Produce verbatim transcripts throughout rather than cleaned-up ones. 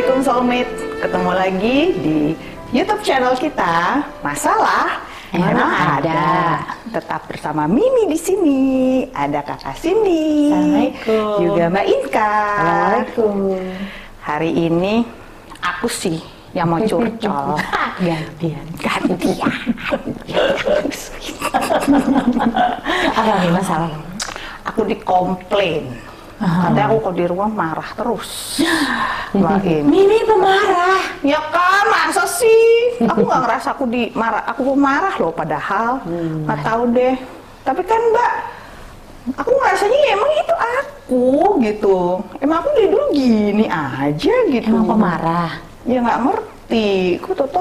Assalamualaikum soulmate, ketemu lagi di YouTube channel kita. Masalah mana ada. ada. Tetap bersama Mimi di sini. Ada Kakak Cindy. Assalamualaikum. Juga Mbak Inka. Assalamualaikum. Hari ini aku sih yang mau curcol. Gantian. Gantian. Apa nih masalah? Aku dikomplain. Katanya aku kalau di rumah marah terus. Mimi pemarah. Ya kan, masa sih? Aku nggak ngerasa aku dimarah. Aku pemarah loh padahal. Nggak tahu deh. Tapi kan Mbak, aku ngerasanya ya emang itu aku gitu. Emang aku dari dulu gini aja gitu. Emang pemarah? Ya nggak ngerti. Aku tuh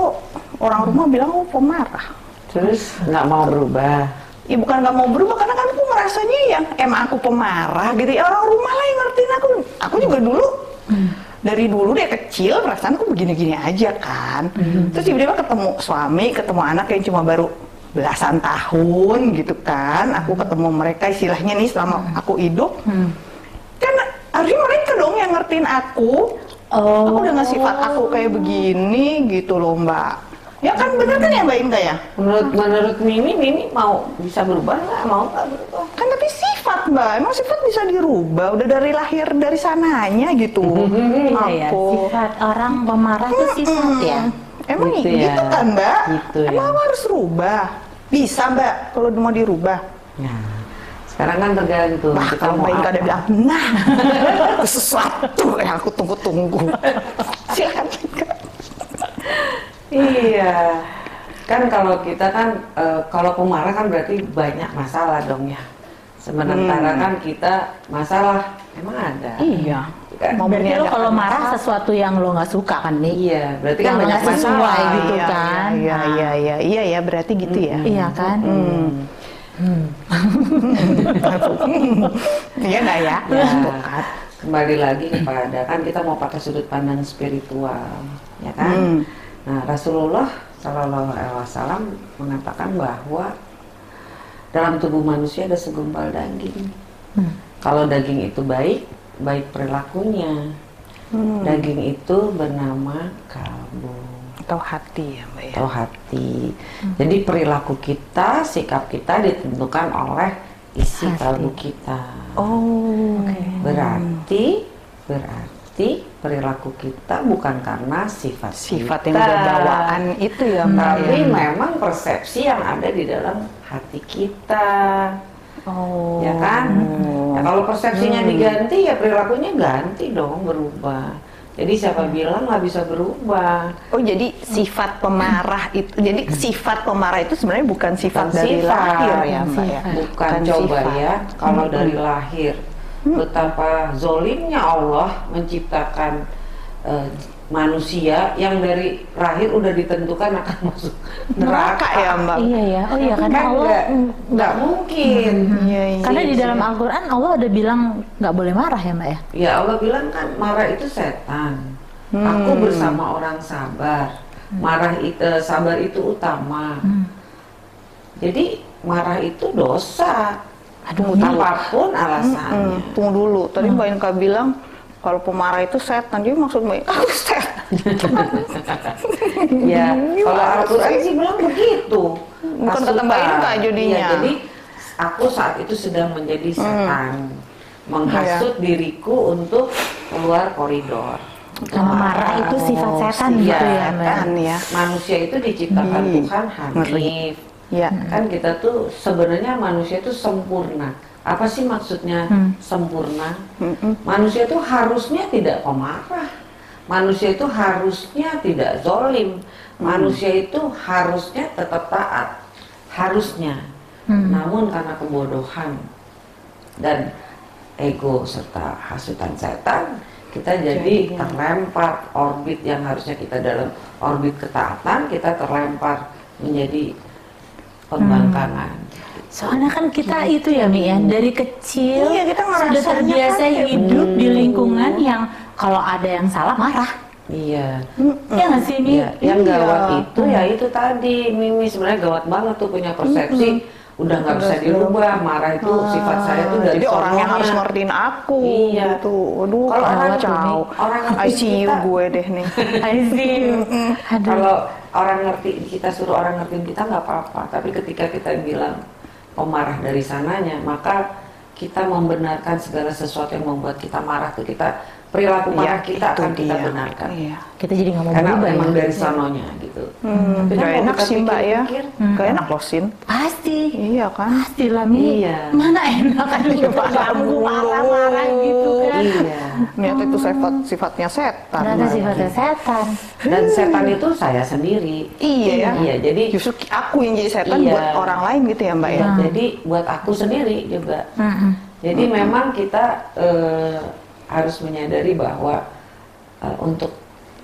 orang rumah bilang aku pemarah. Terus nggak mau berubah? Ya bukan nggak mau berubah, karena kan aku ngerasanya yang emang aku pemarah gitu ya, orang rumah lah yang ngertiin aku. Aku juga dulu hmm. dari dulu deh kecil perasaan aku begini-gini aja kan. Hmm. Terus tiba-tiba ketemu suami, ketemu anak yang cuma baru belasan tahun gitu kan. Aku ketemu mereka istilahnya nih selama hmm. aku hidup. Hmm. Kan harusnya mereka dong yang ngertiin aku. Oh. Aku dengan sifat aku kayak begini gitu loh Mbak. Ya kan bener kan ya Mbak Inka ya? Menurut menurut Mimi, Mimi mau bisa berubah nggak? Mau nggak berubah? Kan tapi sifat Mbak, emang sifat bisa dirubah? Udah dari lahir dari sananya gitu. Mm-hmm, aku. Ya, sifat orang pemarah itu sifat mm-hmm. ya? Emang gitu, ya? Gitu kan Mbak? Gitu, ya? Emang aku harus rubah? Bisa Mbak kalau mau dirubah? Nah. Sekarang kan tergantung bah, kita mau apa. Ada bilang, nah sesuatu yang aku tunggu-tunggu. Silahkan Mbak. Iya, kan kalau kita kan e, kalau pemarah kan berarti banyak masalah dong ya. Sementara hmm. kan kita masalah emang ada. Iya. Kan? Berarti lo kalau marah sesuatu yang lo nggak suka kan nih? Iya. Berarti kan banyak masalah gitu iya, kan? Iya iya iya iya ya berarti gitu hmm. ya. Iya kan? Hmm. Hmm. Iya nggak ya? Ya. Nah, kembali lagi kepada kan kita mau pakai sudut pandang spiritual, ya kan? Hmm. Nah, Rasulullah Shallallahu Alaihi Wasallam mengatakan bahwa dalam tubuh manusia ada segumpal daging. Hmm. Kalau daging itu baik, baik perilakunya. Hmm. Daging itu bernama kalbu atau hati ya Mbak ya. Atau hati. Hmm. Jadi perilaku kita, sikap kita ditentukan oleh isi hati. Kalbu kita. Oh. Okay. Berarti, berarti. perilaku kita bukan karena sifat sifat kita. Yang udah bawaan itu ya Mbak, tapi ya. Memang persepsi yang ada di dalam hati kita. Oh. Ya kan? Hmm. Ya, kalau persepsinya hmm. diganti ya perilakunya ganti dong, berubah. Jadi siapa bilang nggak bisa berubah? Oh, jadi sifat pemarah itu, jadi sifat pemarah itu sebenarnya bukan sifat bukan dari sifat. lahir ya Mbak ya. Bukan, bukan coba sifat. ya, kalau hmm. dari lahir. Betapa zolimnya Allah menciptakan uh, manusia yang dari lahir udah ditentukan akan masuk neraka, neraka ya Mbak. Iya ya, oh iya karena kan Allah nggak mungkin. Hmm, iya, iya. Karena di dalam Al-Quran Allah udah bilang nggak boleh marah ya Mbak ya. Ya Allah bilang kan marah itu setan. Hmm. Aku bersama orang sabar. Marah itu, sabar itu utama. Hmm. Jadi marah itu dosa. Aduh, apapun alasannya. Hmm, tunggu dulu, tadi hmm. Mbak Inka bilang kalau pemarah itu setan, jadi maksud Mbak Inka aku setan. Ya, kalau Al-Quran sih bilang begitu. Bukan kata Mbak Inka jadinya. Ya, jadi aku saat itu sedang menjadi setan, hmm. menghasut ya. diriku untuk keluar koridor. Kalau marah itu sifat setan gitu ya, kan ya. Manusia itu diciptakan hmm. Tuhan hanif. Ya. Kan kita tuh sebenarnya manusia itu sempurna. Apa sih maksudnya hmm. sempurna? Hmm. Manusia itu harusnya tidak pemarah. Manusia itu harusnya tidak zolim. Hmm. Manusia itu harusnya tetap taat. Harusnya. Hmm. Namun karena kebodohan dan ego serta hasutan setan, kita jadi, jadi terlempar orbit yang harusnya kita dalam orbit ketaatan, kita terlempar menjadi pembangkangan. Hmm. Soalnya kan kita hmm. itu ya Mi ya, dari kecil iya, kita sudah terbiasa kan, hidup hmm. di lingkungan yang kalau ada yang salah marah. Iya. Iya nggak sih Mi? Yang gawat itu hmm. ya itu tadi Mimi sebenarnya gawat banget tuh punya persepsi hmm. udah nggak bisa dirubah. Marah itu ah, sifat saya tuh dari jadi orang yang harus ngertiin aku iya. Gitu. Aduh, kalau orang jauh, orang ngerti kita, gue deh nih. Kalau orang ngerti kita, suruh orang ngertiin kita nggak apa-apa. Tapi ketika kita bilang pemarah dari sananya, maka kita membenarkan segala sesuatu yang membuat kita marah tuh kita perilaku marah ya, kita akan dia. Kita benarkan. Iya. Kita jadi nggak mau berubah. Karena memang dari sanonya gitu. Hmm. Tapi gak enak sih Mbak ya. Hmm. Gak enak loh Sin. Pasti. Iya kan. Pasti lah Mi. Iya. Mana enak kan lu marah-marah gitu kan. Iya. Ternyata itu sifat sifatnya setan. Ternyata sifatnya setan. Dan setan itu saya sendiri. Iya. Iya. Jadi justru aku yang jadi setan iya. Buat orang lain gitu ya Mbak iya. Ya. Jadi buat aku sendiri juga. Uh-huh. Jadi uh-huh. Memang kita uh, harus menyadari bahwa uh, untuk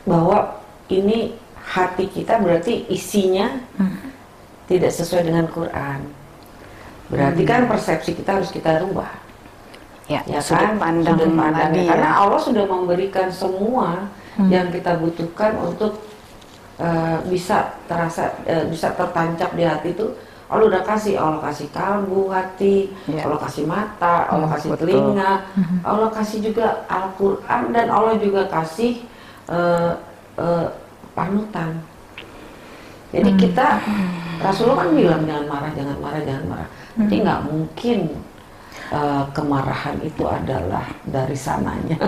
bahwa ini hati kita berarti isinya hmm. tidak sesuai dengan Quran. Berarti hmm. kan persepsi kita harus kita rubah. Ya, ya sudut kan? Pandang, sudut pandang ya. Karena Allah sudah memberikan semua hmm. yang kita butuhkan untuk uh, bisa terasa uh, bisa tertancap di hati itu. Allah udah kasih, Allah kasih kalbu hati, ya. Allah kasih mata, Allah hmm, kasih betul. Telinga, hmm. Allah kasih juga Al-Quran dan Allah juga kasih uh, uh, panutan. Jadi hmm. kita, Rasulullah kan bilang jangan marah, jangan marah, jangan marah. Hmm. Jadi nggak mungkin uh, kemarahan itu adalah dari sananya.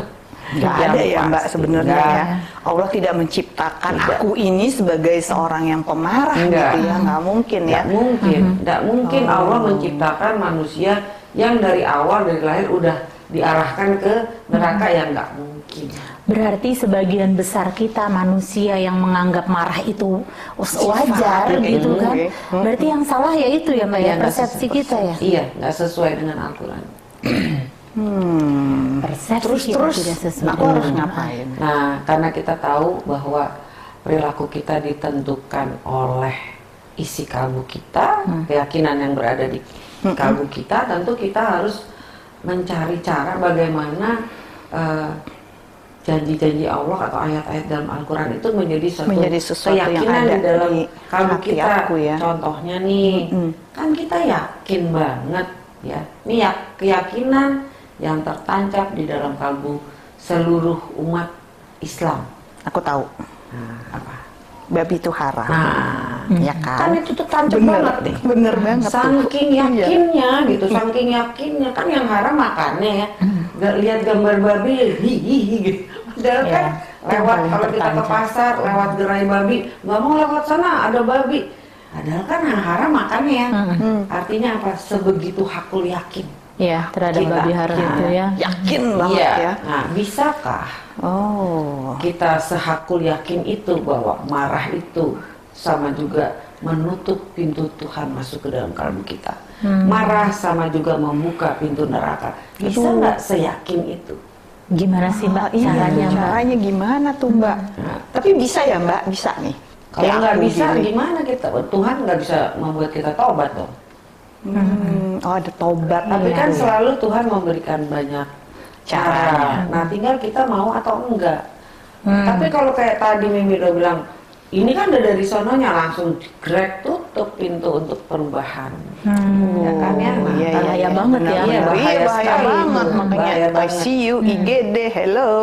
Nggak ada ya Mbak sebenarnya ya. Allah tidak menciptakan tidak. Aku ini sebagai seorang yang pemarah enggak. Gitu ya nggak mungkin ya nggak mungkin nggak mungkin oh. Allah menciptakan manusia yang dari awal dari lahir udah diarahkan ke neraka hmm. yang nggak mungkin. Berarti sebagian besar kita manusia yang menganggap marah itu wajar Sifat, gitu kan okay. hmm. berarti yang salah ya itu ya Mbak ya, ya persepsi sesuai, kita ya iya nggak sesuai dengan Al-Quran. Hmm, terus-terus terus, aku harus ngapain? Nah, karena kita tahu bahwa perilaku kita ditentukan oleh isi kalbu kita, hmm. keyakinan yang berada di kalbu kita, tentu kita harus mencari cara bagaimana uh, janji-janji Allah atau ayat-ayat dalam Al-Quran itu menjadi suatu menjadi keyakinan yang ada di dalam kalbu kita. Aku ya. Contohnya nih, hmm. kan kita yakin banget ya, ini ya, keyakinan yang tertancap di dalam kalbu seluruh umat Islam. Aku tahu. Nah, apa? Babi itu haram. Nah, ya kan? Kan itu tertancap banget nih. Bener banget. Saking yakinnya iya. gitu, saking yakinnya kan yang haram makannya ya. Gak lihat gambar babi, hihihi gitu. Padahal ya, kan lewat kalau kita ke pasar lewat gerai babi, nggak mau lewat sana ada babi. Padahal kan yang haram makannya ya. Hmm. Artinya apa? Sebegitu hakul yakin. Ya, terhadap kita, babi haram ya, itu ya. Yakin banget ya. ya. Nah, bisakah oh. kita sehakul yakin itu bahwa marah itu sama juga menutup pintu Tuhan masuk ke dalam kalbu kita. Hmm. Marah sama juga membuka pintu neraka. Bisa nggak seyakin itu? Gimana sih Mbak? Oh, caranya, caranya gimana tuh Mbak? Nah, tapi bisa ya Mbak? Bisa nih. Kalau nggak bisa diri. Gimana kita? Tuhan nggak bisa membuat kita taubat dong. Hmm. Oh ada tobat. Tapi kan ya. Selalu Tuhan memberikan banyak cara. Nah tinggal kita mau atau enggak. Hmm. Tapi kalau kayak tadi Mimi udah bilang, ini kan udah dari sononya langsung grek tutup pintu untuk perubahan. Hmm. Ya kan ya, nah, iya, iya, iya banget ya. Iya, bahaya, bahaya banget. Makanya I C U, I G D, hello.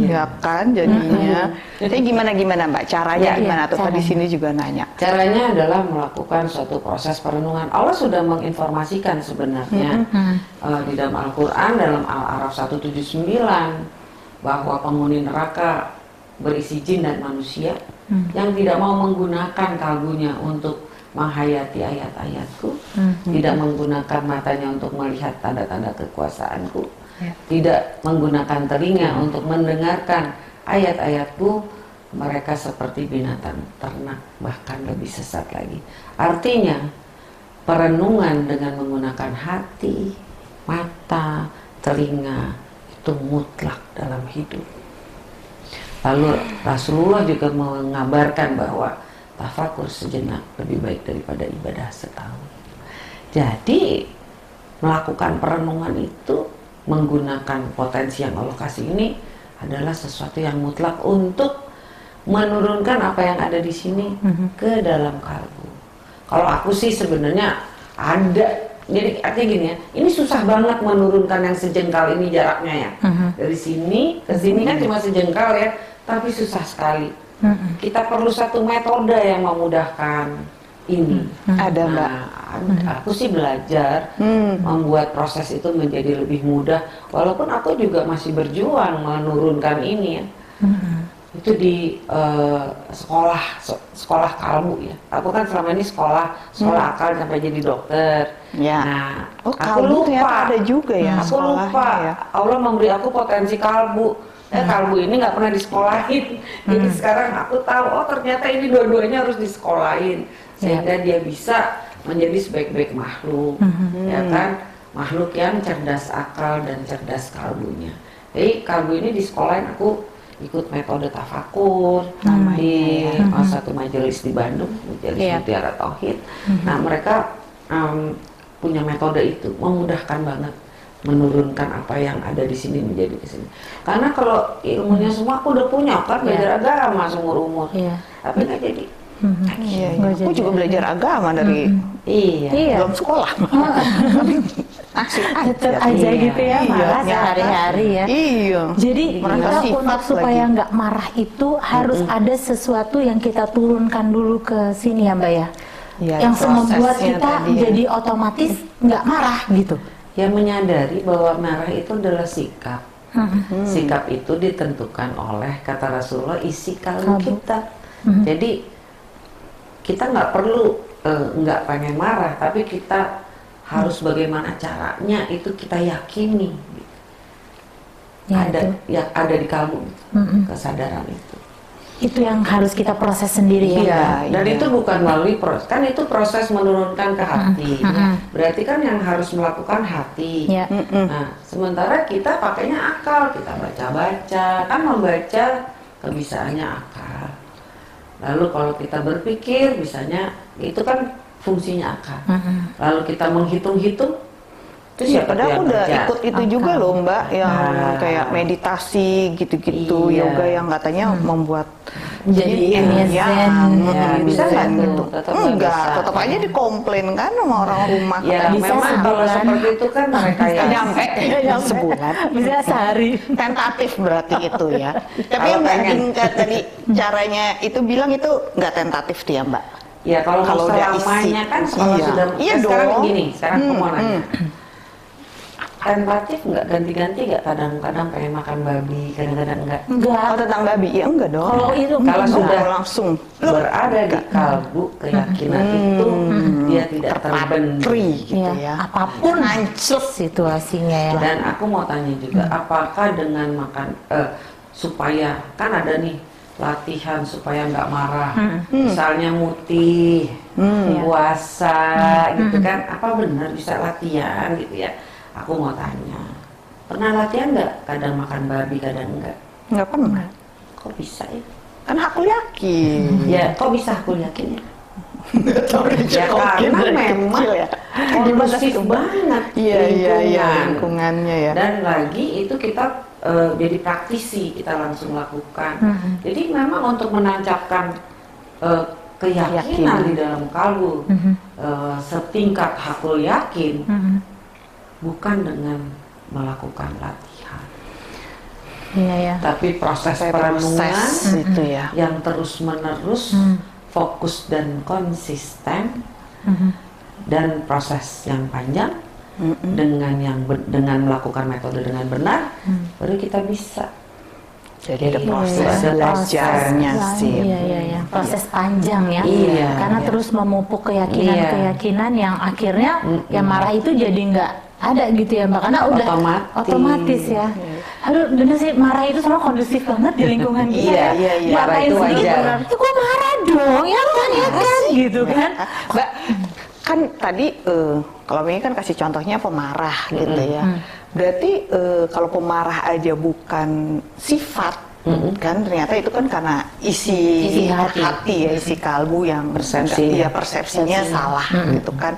Iya. Ya kan jadinya. Hmm. Jadi gimana gimana Mbak caranya ya, gimana? Iya, tuh tadi sini juga nanya. Caranya adalah melakukan suatu proses perenungan. Allah sudah menginformasikan sebenarnya hmm. uh, di dalam Al-Quran dalam Al-Araf seratus tujuh puluh sembilan bahwa penghuni neraka berisi jin dan manusia. Hmm. Yang tidak mau menggunakan kalbunya untuk menghayati ayat-ayatku, hmm. tidak menggunakan matanya untuk melihat tanda-tanda kekuasaanku, ya. Tidak menggunakan telinga hmm. untuk mendengarkan ayat-ayatku, mereka seperti binatang ternak, bahkan lebih sesat lagi. Artinya, perenungan dengan menggunakan hati, mata, telinga itu mutlak dalam hidup. Lalu Rasulullah juga mengabarkan bahwa tafakur sejenak lebih baik daripada ibadah setahun. Jadi melakukan perenungan itu menggunakan potensi yang Allah kasih ini adalah sesuatu yang mutlak untuk menurunkan apa yang ada di sini ke dalam kalbu. Kalau aku sih sebenarnya ada. Jadi artinya gini ya, ini susah banget menurunkan yang sejengkal ini jaraknya ya. Uh-huh. Dari sini ke sini kan cuma sejengkal ya, tapi susah sekali. Uh-huh. Kita perlu satu metode yang memudahkan ini. Uh-huh. Ada Mbak. Nah, aku sih belajar uh-huh. membuat proses itu menjadi lebih mudah. Walaupun aku juga masih berjuang menurunkan ini ya. Uh-huh. Itu di uh, sekolah sekolah kalbu ya. Aku kan selama ini sekolah sekolah hmm. akal sampai jadi dokter. Ya. Nah, oh, aku lupa ada juga ya. Aku lupa ya. Allah memberi aku potensi kalbu. Eh hmm. kalbu ini nggak pernah disekolahin. Hmm. Jadi sekarang aku tahu oh ternyata ini dua-duanya harus disekolahin sehingga ya. Dia bisa menjadi sebaik-baik makhluk. Hmm. Ya kan? Makhluk yang cerdas akal dan cerdas kalbunya. Jadi kalbu ini disekolahin aku ikut metode tafakur hmm. di hmm. satu majelis di Bandung, majelis yeah. Mutiara Tauhid. Hmm. Nah mereka um, punya metode itu, memudahkan banget menurunkan apa yang ada di sini menjadi ke sini. Karena kalau ilmunya semua aku udah punya kan belajar yeah. agama seumur umur, yeah. tapi nggak jadi. Mm-hmm. Iya, iya. Aku juga belajar agama dari mm-hmm. iya. belum sekolah. Asik aja, aja iya. gitu ya, malah iya. sehari-hari ya. Iya. Jadi kita untuk supaya nggak marah itu harus mm-hmm. ada sesuatu yang kita turunkan dulu ke sini ya Mbak ya. Ya yang membuat kita tadi, jadi ya. Otomatis nggak marah gitu. Yang menyadari bahwa marah itu adalah sikap. Mm-hmm. Sikap itu ditentukan oleh kata Rasulullah isi kalbu kita. Mm-hmm. Jadi kita nggak perlu nggak uh, pengen marah, tapi kita harus hmm. bagaimana caranya itu kita yakini ya, ada itu. Ya ada di kamu hmm. kesadaran itu. Itu yang harus kita proses sendiri ya. Ya dan ya. Itu bukan melalui proses, kan itu proses menurunkan ke hati. Hmm. Hmm. Berarti kan yang harus melakukan hati. Ya. Hmm. Nah, sementara kita pakainya akal, kita baca-baca, kan membaca kebisaannya akal. Lalu kalau kita berpikir, misalnya itu kan fungsinya akal. Mm-hmm. Lalu kita menghitung-hitung, terus ya padahal aku udah ikut itu akal. Juga loh Mbak, yang nah. kayak meditasi gitu-gitu, iya. yoga yang katanya hmm. membuat jadi ilmiah. Ya, ya, bisa nggak gitu? Tetap enggak, bisa. Tetap aja dikomplain kan sama orang rumah. Ya, bisa memang sebulan. Kalau seperti itu kan mereka yang nyampe sebulan, bisa sehari. Tentatif berarti itu ya. Tapi Mbak Inka tadi caranya itu bilang itu nggak tentatif dia Mbak. Ya kalau, kalau selamanya kan kalau iya. sudah iya sekarang dong. Gini, sekarang hmm, aku mau nanya. Hmm. Tentatif nggak ganti-ganti nggak kadang-kadang pengen makan babi kadang-kadang nggak nggak oh, tentang babi ya enggak dong kalau itu kalau sudah langsung berada di kalbu keyakinan hmm. itu hmm. dia tidak terbentri gitu ya, ya. Apapun hancur situasinya ya. Dan aku mau tanya juga hmm. apakah dengan makan eh, supaya kan ada nih latihan supaya nggak marah hmm. misalnya mutih hmm. puasa hmm. gitu kan apa benar bisa latihan gitu ya. Aku mau tanya, pernah latihan nggak? Kadang makan babi, kadang enggak. Nggak pernah. Kok bisa ya? Kan aku yakin. Hmm. Ya, kok bisa aku yakin ya? Ya karena memang kondusif banget ya, lingkungan. Ya, ya, lingkungannya ya. Dan lagi itu kita uh, jadi praktisi, kita langsung lakukan. Hmm. Jadi memang untuk menancapkan uh, keyakinan, keyakinan di dalam kalbu, hmm. uh, setingkat hakul yakin, hmm. bukan dengan melakukan latihan, iya, iya. tapi proses perenungan itu ya, yang terus-menerus, mm. fokus dan konsisten, mm-hmm. dan proses yang panjang mm-hmm. dengan yang dengan melakukan metode dengan benar, mm. baru kita bisa. Jadi ada proses iya, belajarnya proses, sih, iya, iya, iya. proses iya. panjang ya, iya, karena iya. terus memupuk keyakinan-keyakinan iya. yang akhirnya mm-hmm. yang marah itu jadi nggak ada gitu ya Mbak, karena udah otomatis, otomatis ya. Yeah. Aduh, bener sih marah itu semua kondusif banget di lingkungan kita. Iya, iya, iya. Marah itu wajar. Itu kok marah dong, ya kan, ya kan, gitu kan. Mbak, kan tadi uh, kalau ini kan kasih contohnya pemarah mm-hmm. gitu ya. Mm. Berarti uh, kalau pemarah aja bukan sifat, mm-hmm. kan ternyata itu kan karena isi, isi hati. hati ya, isi kalbu yang persepsi, ya, persepsinya persepsi. salah mm-hmm. gitu kan.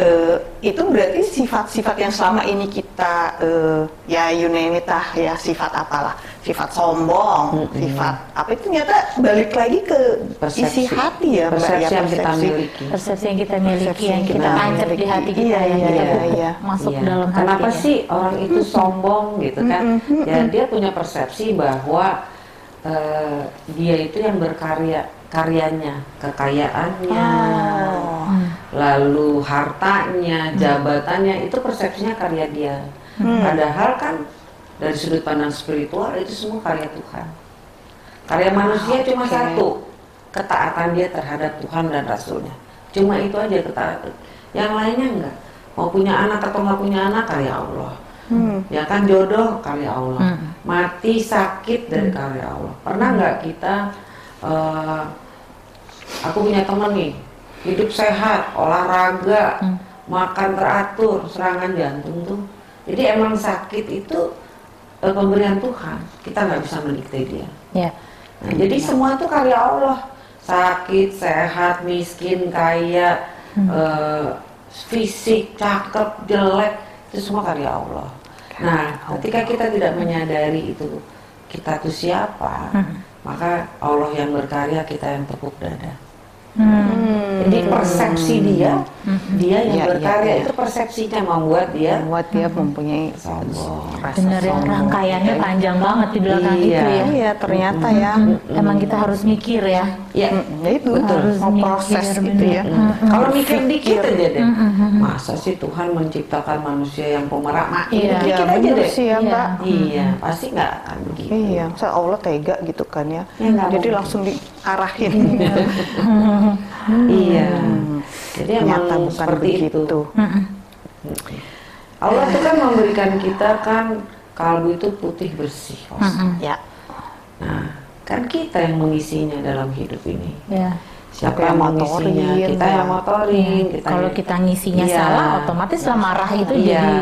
Uh, itu berarti sifat-sifat yang selama ini kita uh, ya you name it, ya sifat apalah sifat sombong, mm-hmm. sifat apa itu ternyata balik lagi ke persepsi. Isi hati ya, persepsi, ya, persepsi yang kita miliki, persepsi yang kita miliki, persepsi yang kita tancap di hati kita, iya, yang iya, kita iya, iya. masuk iya. dalam hati. Kenapa sih orang itu mm-hmm. sombong gitu kan? Mm-hmm. Ya dia punya persepsi bahwa uh, dia itu yang berkarya, karyanya, kekayaannya, oh. lalu hartanya, jabatannya, itu persepsinya karya dia. Hmm. Padahal kan dari sudut pandang spiritual itu semua karya Tuhan. Karya manusia oh, cuma okay. satu, ketaatan dia terhadap Tuhan dan Rasulnya. Cuma itu aja ketaatan. Yang lainnya enggak. Mau punya anak atau nggak punya anak karya Allah. Hmm. Ya kan jodoh karya Allah. Hmm. Mati sakit dari hmm. karya Allah. Pernah nggak hmm. kita, uh, aku punya teman nih, hidup sehat, olahraga, hmm. makan teratur, serangan jantung tuh. Jadi emang sakit itu pemberian Tuhan, kita nggak bisa mendikte dia. Yeah. Nah, jadi yeah. semua itu karya Allah. Sakit, sehat, miskin, kaya, hmm. uh, fisik, cakep, jelek, itu semua karya Allah. Okay. Nah, ketika kita tidak menyadari itu kita tuh siapa, hmm. maka Allah yang berkarya, kita yang tepuk dada. Hmm. Jadi persepsi dia, hmm. dia yang ya, berkarya ya, itu persepsinya membuat dia, membuat dia mempunyai sombong. Bener ya, rangkaiannya panjang ya. banget di belakang iya. itu ya. Iya, ternyata mm-hmm. ya. Mm-hmm. Emang kita harus mikir ya. Iya, mm-hmm. ya itu betul. Harus mau proses mikir, gitu bener. ya. Mm-hmm. Kalau mikir dikit aja deh. Mm-hmm. Masa sih Tuhan menciptakan manusia yang pemarah? Nah, iya, dikit aja deh. Sih, ya, Mbak. Iya, mm-hmm. pasti nggak akan begitu. Iya, saya Allah tega gitu kan ya. ya Jadi langsung diarahin. Hmm. Iya, jadi nyata emang seperti begitu. itu. Hmm. Allah itu kan memberikan kita kan kalbu itu putih bersih, hmm. ya. Nah, kan kita yang mengisinya dalam hidup ini. Ya. Siapa yang mengisinya? Motorin, kita yang motorin. Ya. Kita Kalau yang... kita ngisinya ya. salah, otomatis lah marah itu ya. jadi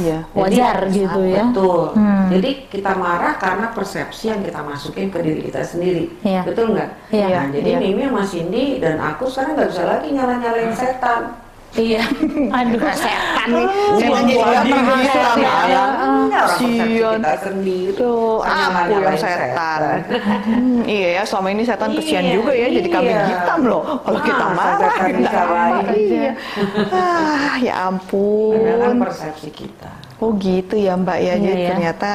iya. wajar jadi, gitu ya. Betul. Hmm. Jadi kita marah karena persepsi yang kita masukin ke diri kita sendiri, ya. betul nggak? Ya. Nah, jadi ya. Mimi sama Cindy dan aku sekarang nggak bisa lagi nyala-nyalain setan. Iya, aduh setan nih. Jangan jadi orang kesian kita sendiri. Tuh, aku yang setan. Hmm, iya ya, selama ini setan kesian iya, juga ya. Iya. Jadi kami hitam loh. Kalau ah, kita marah, kita marah. Iya. Ah, ya ampun. Padahal persepsi kita. Oh gitu ya Mbak ya. Jadi iya, ternyata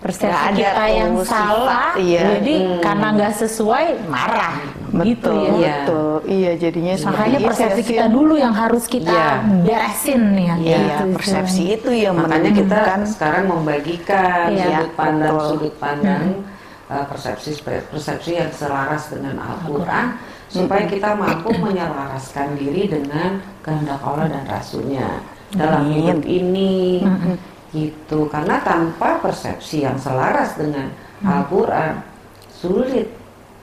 persepsi gak kita yang salah, iya. jadi hmm. karena nggak sesuai marah, betul, gitu ya. Betul, iya jadinya. Makanya persepsi kita dulu yang harus kita ya. beresin ya. Iya, gitu, persepsi gitu. itu yang makanya menentukan. Kita kan sekarang membagikan ya. sudut pandang, betul. sudut pandang hmm. uh, persepsi, persepsi yang selaras dengan Al-Quran, hmm. supaya kita mampu menyelaraskan diri dengan kehendak Allah dan Rasulnya dalam hidup ini. Hmm. Gitu, karena tanpa persepsi yang selaras dengan hmm. Al-Quran sulit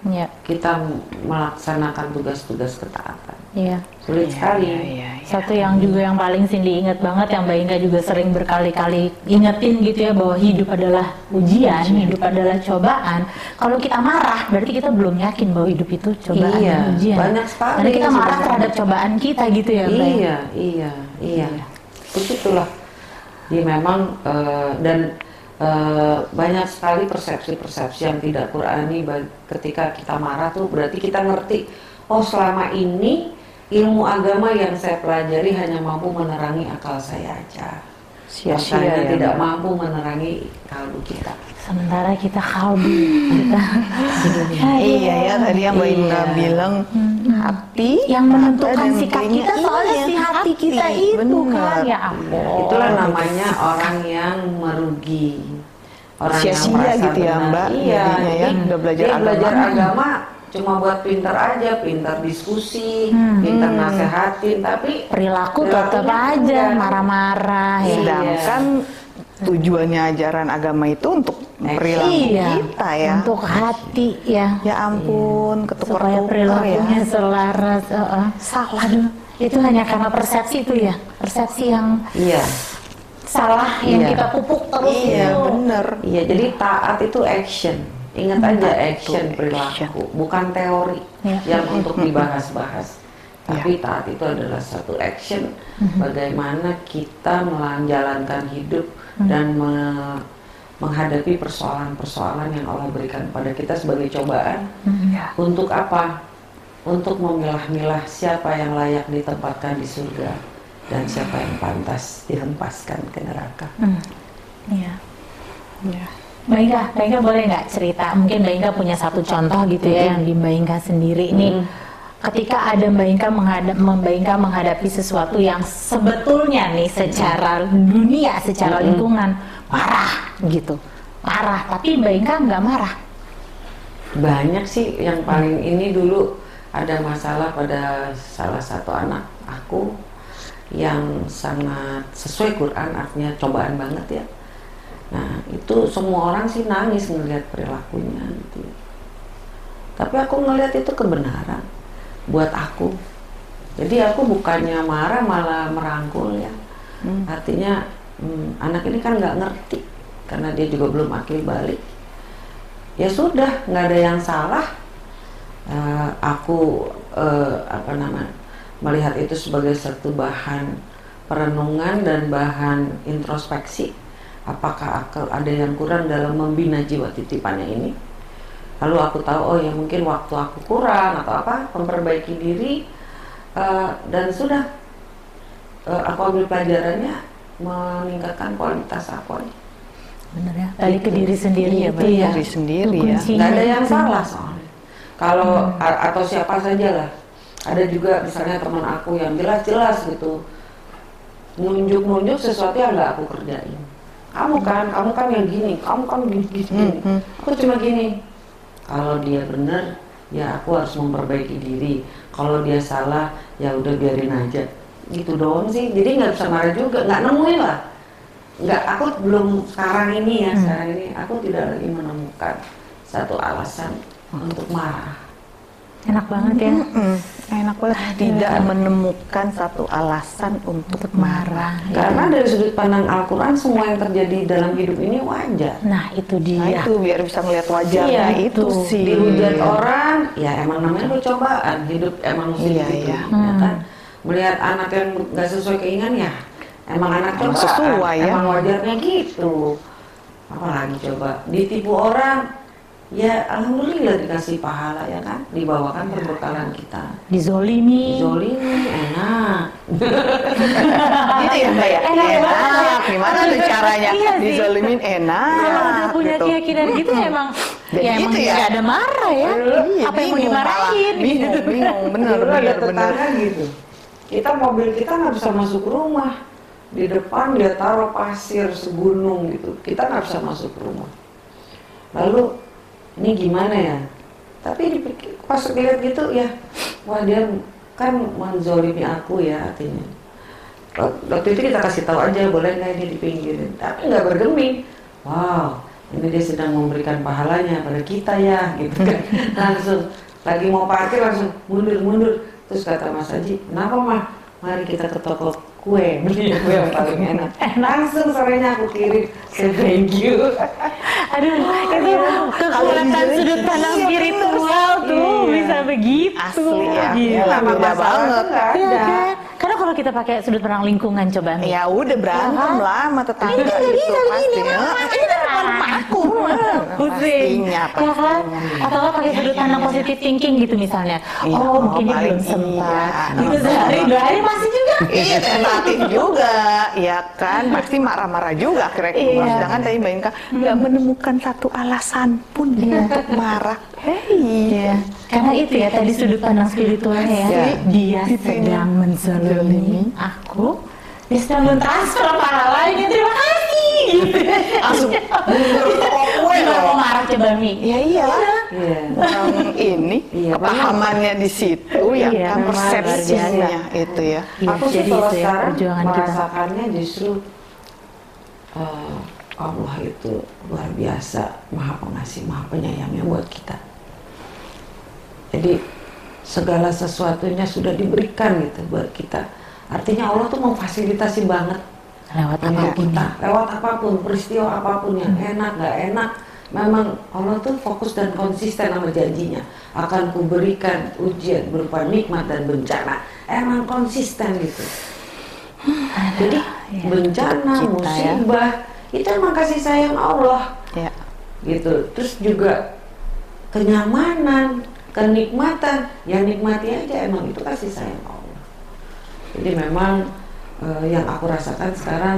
ya. kita melaksanakan tugas-tugas ketaatan. Iya. Sulit ya, sekali. Ya, ya, ya. Satu yang juga yang paling Cindy ingat banget, yang Mbak Inka juga sering berkali-kali ingetin gitu ya, bahwa hidup adalah ujian, hidup adalah cobaan. Kalau kita marah, berarti kita belum yakin bahwa hidup itu cobaan iya, dan ujian. Banyak sekali. Karena kita marah terhadap cobaan kita gitu ya, Mbak. Iya, iya, iya. Begitulah. Jadi memang uh, dan uh, banyak sekali persepsi-persepsi yang tidak Qur'ani. Ketika kita marah tuh berarti kita ngerti, oh selama ini ilmu agama yang saya pelajari hanya mampu menerangi akal saya aja. Sia-sia ya, tidak mampu menerangi kalbu kita. Sementara kita kalbu kita. Iya ya, tadi yang Mbak Inka iya. bilang hmm. hati yang menentukan sikap kita, soalnya si hati kita itu bener. kan ya ampun. Itulah namanya orang yang merugi. Orang Sia-sia yang merasa gitu ya Mbak. Iya, jadinya, ya, hmm. udah belajar agama. belajar agama cuma buat pintar aja, pintar diskusi, hmm. pintar nasehatin, tapi perilaku tetap aja marah-marah. Iya. Sedangkan tujuannya ajaran agama itu untuk perilaku iya. kita ya, untuk hati ya. Ya ampun, ketukar supaya perilakunya ya. selaras. Uh, uh. Salah dulu. Itu hanya karena persepsi itu ya, persepsi yang iya. salah iya. yang kita pupuk terus. Iya itu. bener. Iya, jadi taat itu action. Ingat aja action, perilaku, bukan teori ya. yang untuk dibahas-bahas. Tapi ya. taat itu adalah satu action, bagaimana kita menjalankan hidup hmm. dan me, menghadapi persoalan-persoalan yang Allah berikan pada kita sebagai cobaan. Ya. Untuk apa? Untuk memilah-milah siapa yang layak ditempatkan di surga dan siapa yang pantas dihempaskan ke neraka. Hmm. Ya. Ya. Mbak Inka, Mbak Inka boleh nggak cerita? Mungkin Mbak Inka punya satu contoh gitu ya, hmm. yang di Mbak Inka sendiri nih. Hmm. Ketika ada Mbak Inka menghadap, Mbak Inka menghadapi sesuatu yang sebetulnya nih secara dunia, secara lingkungan parah gitu, parah. Tapi Mbak Inka nggak marah. Banyak sih yang paling ini dulu ada masalah pada salah satu anak aku yang sangat sesuai Quran, artinya cobaan banget ya. Nah itu semua orang sih nangis ngelihat perilakunya gitu. Tapi aku ngelihat itu kebenaran buat aku. Jadi aku bukannya marah malah merangkul ya. Hmm. Artinya hmm, anak ini kan nggak ngerti karena dia juga belum akil balik. Ya sudah, nggak ada yang salah. Uh, aku uh, apa namanya melihat itu sebagai satu bahan perenungan dan bahan introspeksi. Apakah akal ada yang kurang dalam membina jiwa titipannya ini? Lalu aku tahu, oh ya mungkin waktu aku kurang atau apa, memperbaiki diri, uh, dan sudah uh, aku ambil pelajarannya, meningkatkan kualitas aku. Bener ya, balik ke diri sendiri ya, balik ke diri sendiri ya. Nggak ada yang salah soalnya. Kalau hmm. atau siapa saja lah, ada juga misalnya teman aku yang jelas-jelas gitu nunjuk-nunjuk sesuatu yang nggak aku kerjain. Kamu kan, kamu kan yang gini, kamu kan gini-gini, hmm. aku cuma gini. Kalau dia benar, ya aku harus memperbaiki diri. Kalau dia salah, ya udah biarin aja. Gitu doang sih, jadi nggak bisa marah juga, nggak nemuin lah. Nggak, aku belum sekarang ini ya, hmm. sekarang ini aku tidak lagi menemukan satu alasan untuk marah. Enak banget ya, mm-hmm. enak banget. Tidak ya. menemukan satu alasan untuk marah. Karena ya. dari sudut pandang Al-Quran semua yang terjadi dalam hidup ini wajar. Nah itu dia. Nah, itu biar bisa melihat wajarnya ya, itu. itu sih. Dihujat orang, ya emang namanya lu cobaan hidup emang iya, gitu. Ya. Hmm. Ya kan? Melihat anak yang nggak sesuai keinginan ya, emang anak emang cobaan, sesuai, ya. emang wajarnya gitu. Apalagi coba ditipu orang. Ya alhamdulillah dikasih pahala ya kan, dibawakan perbekalan kita. Dizolimi, dizolimi enak. Gitu ya Mbak ya, enak, enak. Gimana tuh caranya? Iya dizolimin enak. Kalau udah punya gitu. Keyakinan gitu mm-hmm. emang, dan ya gitu emang ya. Gak ada marah ya. Iya, apa yang mau dimarahin? Bingung, gitu. bingung, bener, bener, bener. Gitu. Kita mobil kita nggak bisa masuk rumah, di depan dia taruh pasir segunung gitu, kita nggak bisa masuk rumah. Lalu ini gimana ya? Tapi dipikir, pas lihat gitu ya, wah dia kan menzolimi aku ya artinya. Waktu itu kita kasih tahu aja boleh nggak dia dipinggirin, tapi nggak bergeming. Wow, ini dia sedang memberikan pahalanya pada kita ya, gitu kan. Langsung lagi mau parkir langsung mundur-mundur. Terus kata Mas Haji, kenapa mah? Mari kita ke toko kue, beli kue yang paling enak. Langsung sorenya aku kirim, say thank you. Aduh, itu kekuatan sudut pandang spiritual tuh bisa begitu. Asli ya, memang masalah itu nggak ada. Karena kalau kita pakai sudut pandang lingkungan coba nih. Ya udah berantem lah sama tetangga itu pasti. Ini kan bukan aku. Pastinya, pastinya. Atau pakai sudut pandang positive thinking gitu misalnya. Oh mungkin dia belum sempat. Itu sehari dua hari pasti juga. Iya, sensitif juga. Ya kan, pasti marah-marah juga kira-kira. Sedangkan tadi Mbak Inka nggak menemukan satu alasan pun untuk marah. Hei, karena itu ya tadi sudut pandang spiritualnya ya. Dia sedang menzolimi Lumi. Aku dia sedang mentransfer pahala ini, terima kasih gitu. Langsung mau marah coba Mi ya iya orang ini kepahamannya di situ ya kan, persepsinya itu ya. Aku sih kalau sekarang merasakannya justru Allah itu luar biasa maha pengasih maha penyayangnya buat kita, jadi segala sesuatunya sudah diberikan gitu buat kita. Artinya Allah tuh memfasilitasi banget lewat apapun, kita, lewat apapun, peristiwa apapun yang hmm. enak nggak enak. Memang Allah tuh fokus dan konsisten sama janjinya. Akan kuberikan ujian berupa nikmat dan bencana. Emang konsisten gitu. Hmm. Jadi ya, bencana, musibah, ya. itu emang kasih sayang Allah ya. Gitu. Terus juga kenyamanan, kenikmatan, yang nikmati aja, emang itu kasih sayang Allah. Jadi memang eh, yang aku rasakan sekarang,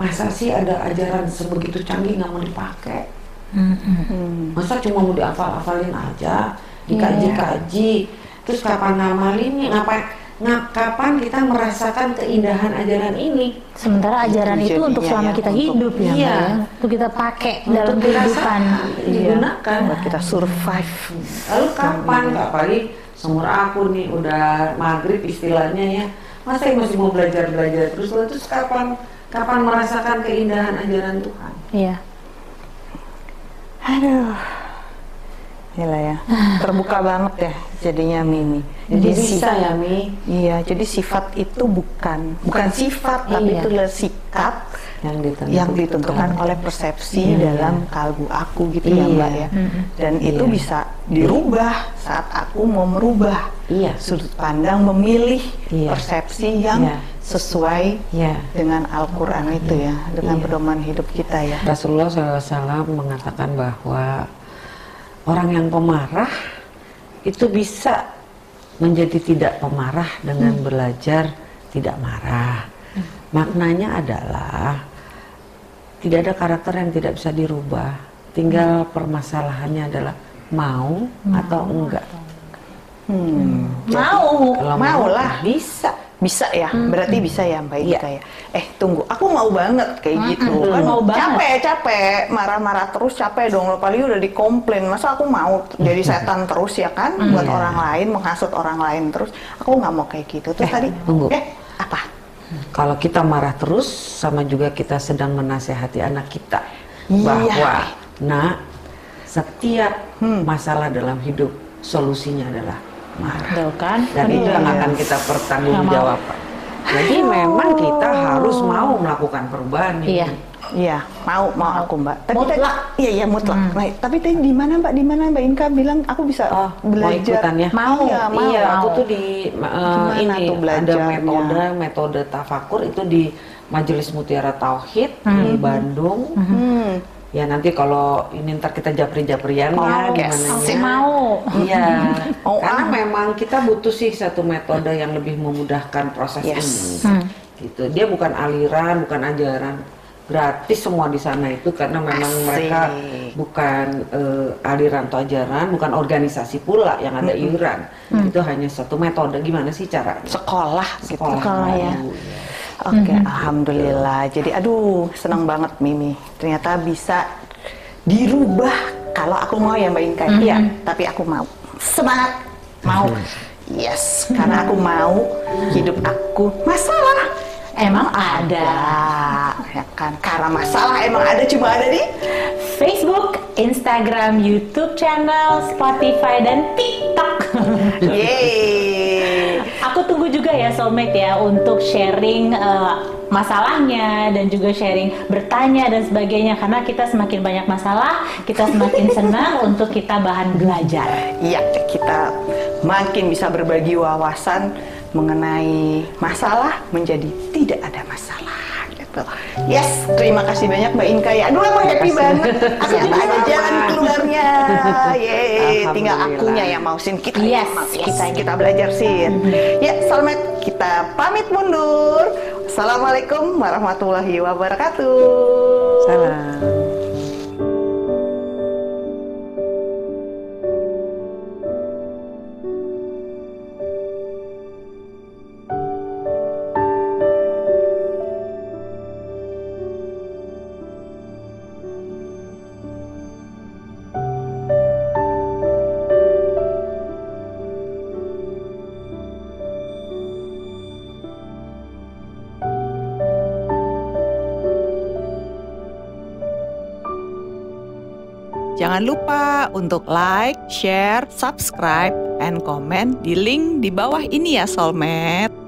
masa sih ada ajaran sebegitu canggih nggak mau dipakai? Mm-hmm. Masa cuma mau diafal-afalin aja, dikaji-kaji, terus kapan ngamalinnya, ngapain? Nah, kapan kita merasakan keindahan ajaran ini? Sementara ajaran itu, itu untuk selama ya, kita untuk hidup ya, iya. Itu kita pakai untuk dalam kehidupan, digunakan iya. Buat kita survive. Lalu kapan? Nggak paling seumur aku nih udah maghrib istilahnya ya, masa masih mau belajar belajar terus, terus kapan? Kapan merasakan keindahan ajaran Tuhan? Iya. Aduh. Gila ya, terbuka banget ya jadinya Mimi. Jadi, jadi bisa ya Mi. Iya, jadi sifat itu bukan bukan sifat, iya. Tapi itu adalah sikap yang ditentukan, yang ditentukan oleh persepsi iya. Dalam kalbu aku gitu iya. Ya Mbak ya. Mm-hmm. Dan iya. Itu bisa dirubah saat aku mau merubah iya. Sudut pandang, memilih iya. Persepsi yang iya. Sesuai iya. Dengan Al-Quran itu iya. Ya, dengan iya. Pedoman hidup kita ya. Rasulullah shallallahu alaihi wasallam mengatakan bahwa orang yang pemarah itu bisa menjadi tidak pemarah dengan hmm. belajar tidak marah. Hmm. Maknanya adalah tidak ada karakter yang tidak bisa dirubah. Tinggal permasalahannya adalah mau hmm. atau enggak. Hmm. Mau, maulah bisa. Bisa ya, hmm. berarti bisa ya Mbak Inka ya. Eh tunggu, aku mau banget kayak hmm. gitu hmm. kan mau capek, capek, marah-marah terus capek dong. Lo paling udah dikomplain, masa aku mau jadi setan terus ya kan hmm. buat yeah. orang lain, menghasut orang lain terus. Aku nggak mau kayak gitu tuh eh, tadi. Tunggu. Eh apa? Kalau kita marah terus, sama juga kita sedang menasehati anak kita yeah. bahwa, nah setiap hmm. masalah dalam hidup solusinya adalah marah, kan? Dan aduh, itu yang akan kita pertanggungjawabkan. Jadi memang kita harus mau melakukan perubahan iya. Itu. Iya, mau mau aku Mbak. Tapi mutlak. Tadi, iya, iya mutlak. Hmm. Nah, tapi tadi di mana Mbak? Di mana Mbak Inka bilang aku bisa oh, belajar? Mau, ya? Mau, iya, mau. Iya, aku tuh di uh, ini tuh ada metode metode tafakur itu di Majelis Mutiara Tauhid hmm. di Bandung. Hmm. Ya nanti kalau ini ntar kita japri-japrian oh, ya gimana ya mau iya oh, karena ah. memang kita butuh sih satu metode yang lebih memudahkan proses yes. ini hmm. gitu. Dia bukan aliran, bukan ajaran, gratis semua di sana itu karena memang asik. Mereka bukan uh, aliran atau ajaran, bukan organisasi pula yang ada hmm. iuran hmm. itu hanya satu metode gimana sih caranya sekolah sekolah, sekolah ya, ya. Oke, okay, mm-hmm. Alhamdulillah. Jadi, aduh, senang banget Mimi. Ternyata bisa dirubah kalau aku mau ya Mbak Inka. Iya, mm-hmm. tapi aku mau. Semangat, mau. Yes, karena aku mau hidup aku. Masalah emang ada, ya kan? Karena masalah emang ada, cuma ada di Facebook, Instagram, YouTube channel, Spotify, dan TikTok. Yeay. Aku tunggu juga ya soulmate ya untuk sharing uh, masalahnya dan juga sharing bertanya dan sebagainya karena kita semakin banyak masalah kita semakin senang untuk kita bahan belajar. Iya, kita makin bisa berbagi wawasan mengenai masalah menjadi tidak ada masalah. Gitu. Yes, terima kasih banyak Mbak Inka ya. Aduh emang happy banget. Aku juga ada jalan keluarnya. Yeay, tinggal akunya yang mau sin kita. Yes, yes. Kita, kita belajar sin. Mm-hmm. Ya, Solmed, kita pamit mundur. Assalamualaikum warahmatullahi wabarakatuh. Salam. Jangan lupa untuk like, share, subscribe, and comment di link di bawah ini ya Solmed.